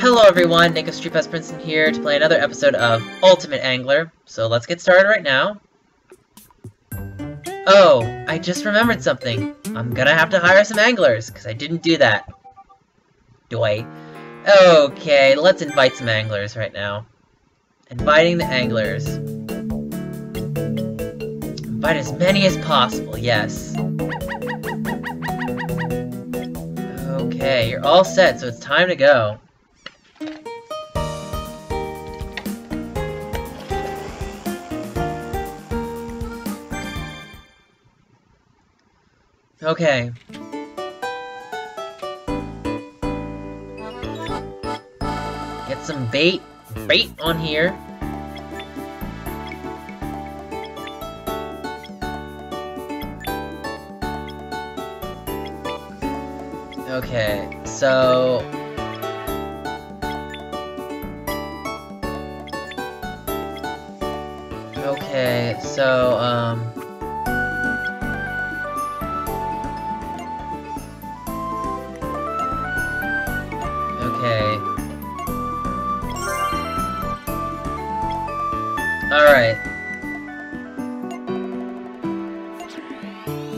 Hello everyone, Nick of StreetPass Princeton here to play another episode of Ultimate Angler, so let's get started right now. Oh, I just remembered something. I'm gonna have to hire some anglers, because I didn't do that. Do I? Okay, let's invite some anglers right now. Inviting the anglers. Invite as many as possible, yes. Okay, you're all set, so it's time to go. Okay. Get some bait on here. Okay, so alright.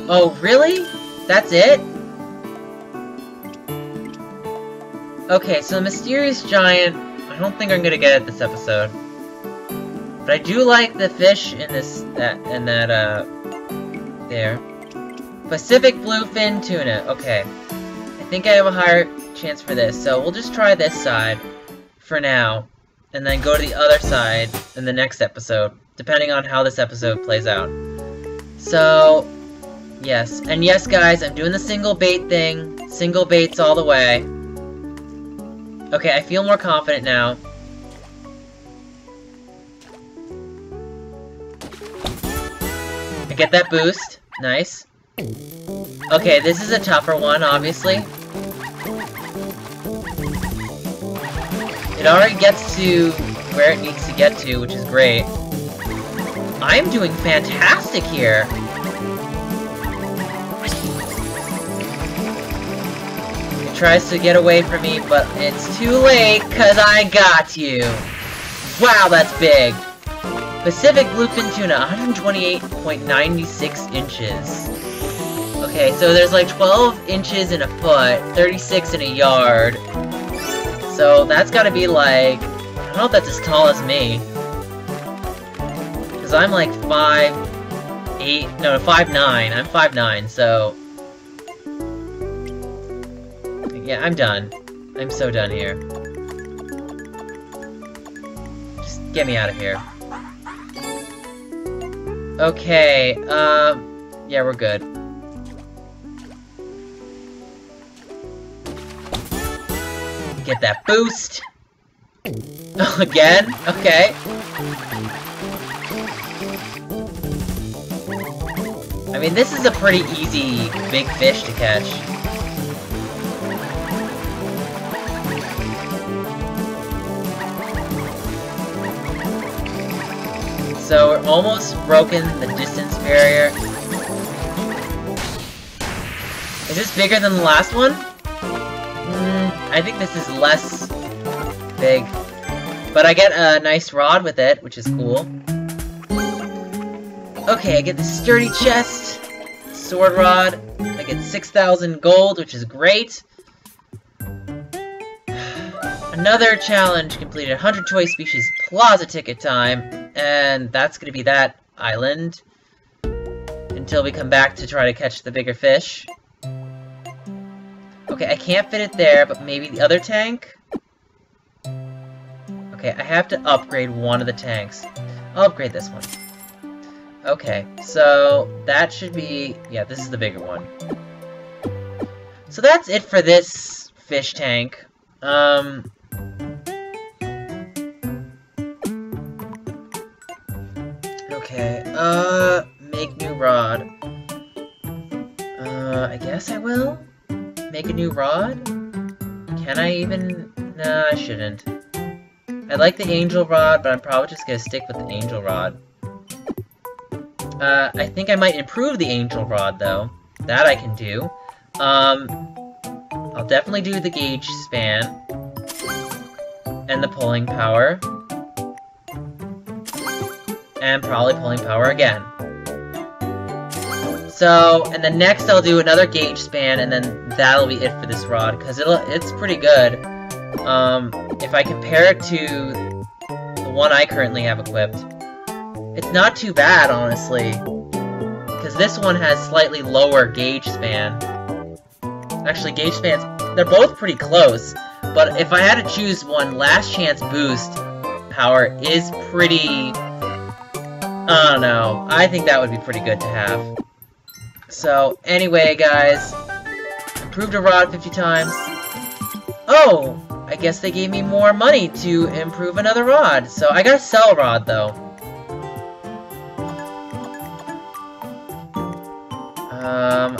Oh, really? That's it? Okay, so the mysterious giant, I don't think I'm gonna get it this episode. But I do like the fish in there. Pacific bluefin tuna, okay. I think I have a higher chance for this, so we'll just try this side for now. And then go to the other side in the next episode, depending on how this episode plays out. So, yes. And yes, guys, I'm doing the single bait thing. Single baits all the way. Okay, I feel more confident now. I get that boost. Nice. Okay, this is a tougher one, obviously. It already gets to where it needs to get to, which is great. I'm doing fantastic here! It tries to get away from me, but it's too late, cause I got you! Wow, that's big! Pacific bluefin tuna, 128.96 inches. Okay, so there's like 12 inches in a foot, 36 in a yard. So that's gotta be like, I don't know if that's as tall as me. Cause I'm like 5'9", I'm 5'9", so. Yeah, I'm done. I'm so done here. Just get me out of here. Okay, yeah, we're good. Get that boost! Again? Okay. I mean, this is a pretty easy big fish to catch. So, we're almost broken the distance barrier. Is this bigger than the last one? I think this is less big, but I get a nice rod with it, which is cool. Okay, I get the sturdy chest, sword rod, I get 6,000 gold, which is great. Another challenge completed, 100 toy species plaza ticket time, and that's gonna be that island, until we come back to try to catch the bigger fish. Okay, I can't fit it there, but maybe the other tank? Okay, I have to upgrade one of the tanks. I'll upgrade this one. Okay, so that should be... yeah, this is the bigger one. So that's it for this fish tank. Okay, make new rod. I guess I will? Make a new rod? Can I even? Nah, I shouldn't. I like the angel rod, but I'm probably just gonna stick with the angel rod. I think I might improve the angel rod, though. That I can do. I'll definitely do the gauge span. and the pulling power, and probably pulling power again. So, and then next I'll do another gauge span, and then that'll be it for this rod, because it's pretty good. If I compare it to the one I currently have equipped, it's not too bad, honestly, because this one has slightly lower gauge span. Actually, gauge spans, they're both pretty close, but if I had to choose one, last chance boost power is pretty... I don't know. I think that would be pretty good to have. So, anyway, guys, improved a rod 50 times. Oh, I guess they gave me more money to improve another rod. So, I gotta sell a rod, though.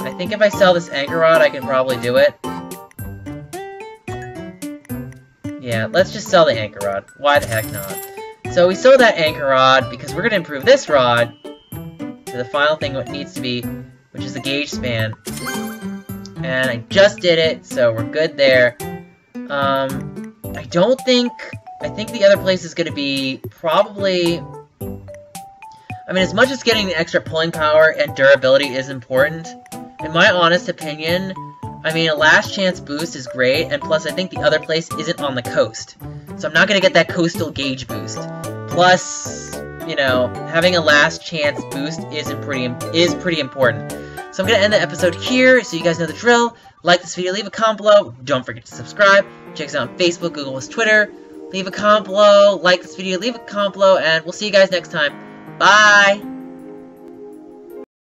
I think if I sell this anchor rod, I can probably do it. Yeah, let's just sell the anchor rod. Why the heck not? So, we sold that anchor rod because we're gonna improve this rod to the final thing what needs to be, which is the gauge span. And I just did it, so we're good there. I think the other place is gonna be probably... I mean, as much as getting the extra pulling power and durability is important, in my honest opinion, I mean, a last chance boost is great, and plus I think the other place isn't on the coast. So I'm not gonna get that coastal gauge boost. Plus, you know, having a last chance boost is pretty important. So I'm going to end the episode here, so you guys know the drill. Like this video, leave a comment below, don't forget to subscribe, check us out on Facebook, Google+, Twitter, leave a comment below, like this video, leave a comment below, and we'll see you guys next time. Bye!